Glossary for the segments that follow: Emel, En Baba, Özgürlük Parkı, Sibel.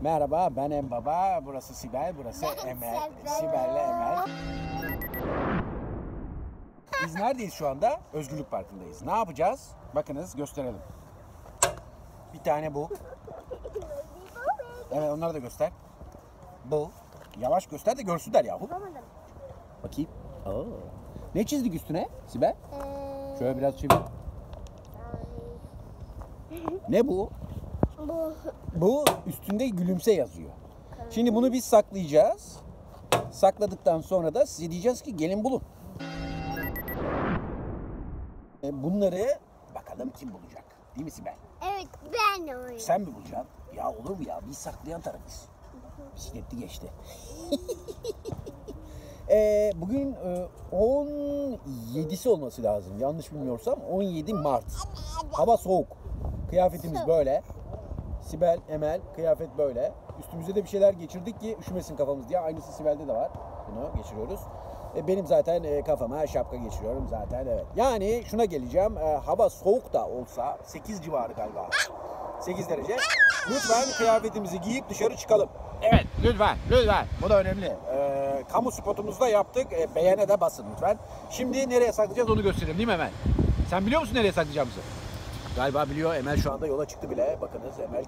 Merhaba, ben En Baba. Burası Sibel, burası Emel. Sibel'le Emel. Biz neredeyiz şu anda? Özgürlük Parkı'ndayız. Ne yapacağız? Bakınız, gösterelim. Bir tane bu. Evet, onları da göster. Bu. Yavaş göster de görsünler yahu. Bakayım. Oo. Ne çizdik üstüne Sibel? Şöyle biraz çevir. Ne bu? Bu üstünde gülümse yazıyor. Şimdi bunu biz saklayacağız. Sakladıktan sonra da size diyeceğiz ki gelin bulun. Bunları bakalım kim bulacak? Değil mi Sibel? Evet, ben olayım. Sen mi bulacaksın? Ya olur mu ya? Biz saklayan tarafız. Bisikletli geçti. Bugün 17'si olması lazım. Yanlış bilmiyorsam 17 Mart. Hava soğuk. Kıyafetimiz böyle. Sibel, Emel, kıyafet böyle. Üstümüze de bir şeyler geçirdik ki üşümesin kafamız diye. Aynısı Sibel'de de var. Bunu geçiriyoruz. Benim zaten kafama şapka geçiriyorum zaten, evet. Yani şuna geleceğim. Hava soğuk da olsa 8 civarı galiba. 8 derece. Lütfen kıyafetimizi giyip dışarı çıkalım. Evet, lütfen, lütfen. Bu da önemli. Kamu spotumuzda yaptık. Beğene de basın lütfen. Şimdi nereye saklayacağız onu göstereyim değil mi Emel? Sen biliyor musun nereye saklayacağımızı? Galiba biliyor. Emel şu anda yola çıktı bile. Bakınız Emel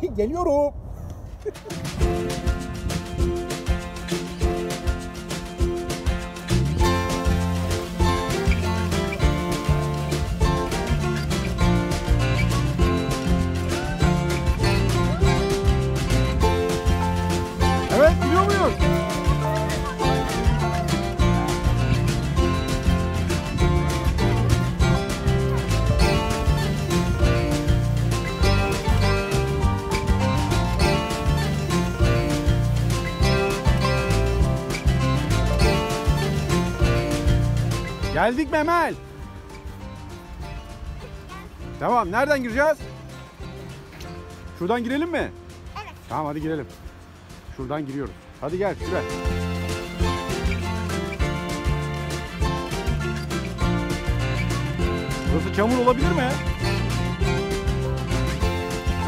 gidiyor. Geliyorum. Evet, gidiyor muyum? Geldik Memel. Tamam, nereden gireceğiz? Şuradan girelim mi? Evet. Tamam, hadi girelim. Şuradan giriyoruz. Hadi gel, Sibel. Burası çamur olabilir mi?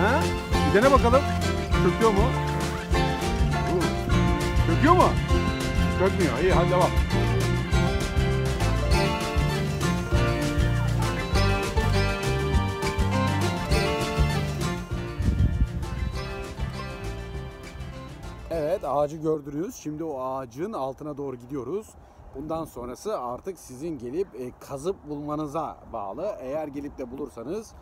Ha? Bir dene bakalım. Çöküyor mu? Çöküyor mu? Çökmüyor. İyi, hadi devam. Evet, ağacı gördünüz. Şimdi o ağacın altına doğru gidiyoruz. Bundan sonrası artık sizin gelip kazıp bulmanıza bağlı. Eğer gelip de bulursanız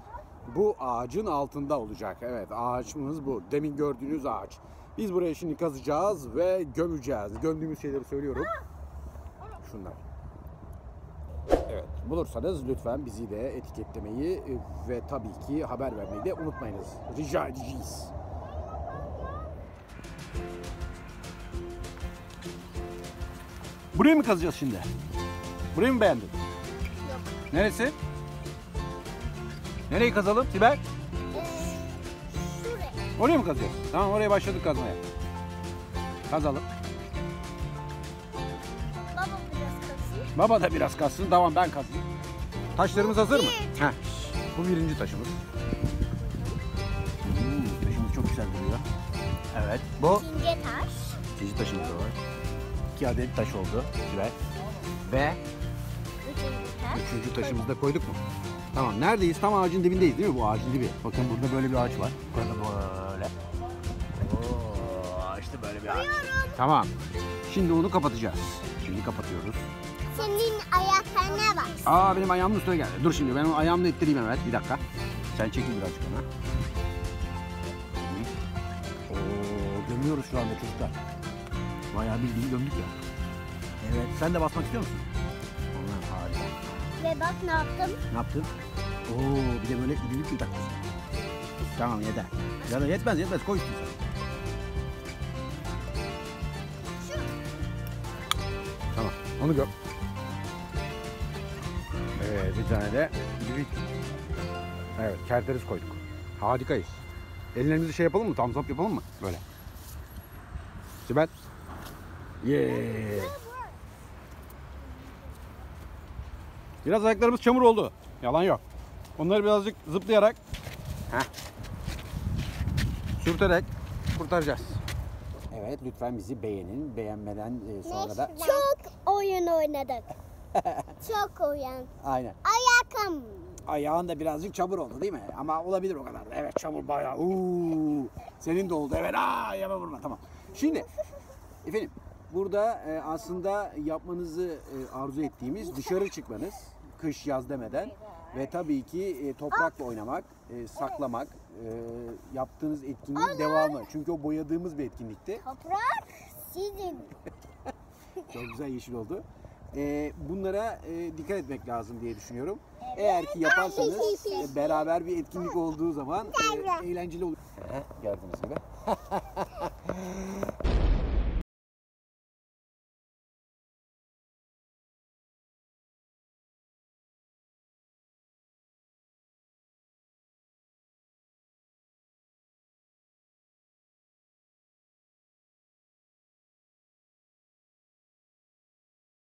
bu ağacın altında olacak. Evet, ağaçımız bu. Demin gördüğünüz ağaç. Biz buraya şimdi kazacağız ve gömeceğiz. Gömdüğümüz şeyleri söylüyorum. Şunlar. Evet, bulursanız lütfen bizi de etiketlemeyi ve tabii ki haber vermeyi de unutmayınız. Rica edeceğiz. Burayı mı kazacağız şimdi? Burayı mı beğendin? Yok. Neresi? Nereyi kazalım Sibel? Şurayı. Oraya mı kazacağız? Tamam, oraya başladık kazmaya. Kazalım. Baba biraz kazsın. Baba da biraz kazsın. Tamam, ben kazayım. Taşlarımız hazır mı? Heh. Bu birinci taşımız. Taşımız çok güzel duruyor. Evet. Bu? İkinci taş. İkinci taşımız da var. 2 adet taş oldu Sibel. Ve üçüncü taşımızı da koyduk mu? Tamam, neredeyiz? Tam ağacın dibindeyiz değil mi? Bu ağacın dibi. Bakın burada böyle bir ağaç var. Burada böyle. Oo, işte böyle bir ağaç. Tamam. Şimdi onu kapatacağız. Şimdi kapatıyoruz. Senin ayaklarına bak. Aa, benim ayağımın üstüne geldi. Dur şimdi ben onu ayağımla ettireyim hemen. Bir dakika. Sen çekil birazcık ona. Oo, gömüyoruz şu anda çocuklar. Bayağı bildiğin gömdük ya. Evet, sen de basmak istiyor musun? Onlar harika. Ve bak ne yaptım? Ne yaptın? Oo, bir de böyle idilik mi taktın? Tamam, yeter. Ya da yetmez, yetmez. Koy üstüne. Şu. Tamam, onu göm. Evet, bir tane de idilik. Evet, kerteriz koyduk. Harikayız. Ellerimizi şey yapalım mı? Thumbs up yapalım mı? Böyle. Sibel. Yeah. Biraz ayaklarımız çamur oldu. Yalan yok. Onları birazcık zıplayarak Heh. Sürterek kurtaracağız. Evet, lütfen bizi beğenin. Beğenmeden sonra da... Çok oyun oynadık. Çok oyun. Aynen. Ayakım. Ayağın da birazcık çamur oldu değil mi? Ama olabilir o kadar da. Evet, çamur bayağı. Uuu. Senin de oldu. Evet, aa, yeme vurma. Tamam. Şimdi, efendim, burada aslında yapmanızı arzu ettiğimiz dışarı çıkmanız. Kış, yaz demeden. Ve tabii ki toprakla oynamak, saklamak, yaptığınız etkinlik devamı. Çünkü o boyadığımız bir etkinlikti. Toprak sizin. Çok güzel yeşil oldu. Bunlara dikkat etmek lazım diye düşünüyorum. Evet. Eğer ki yaparsanız beraber bir etkinlik olduğu zaman eğlenceli olur. Gördüğünüz gibi.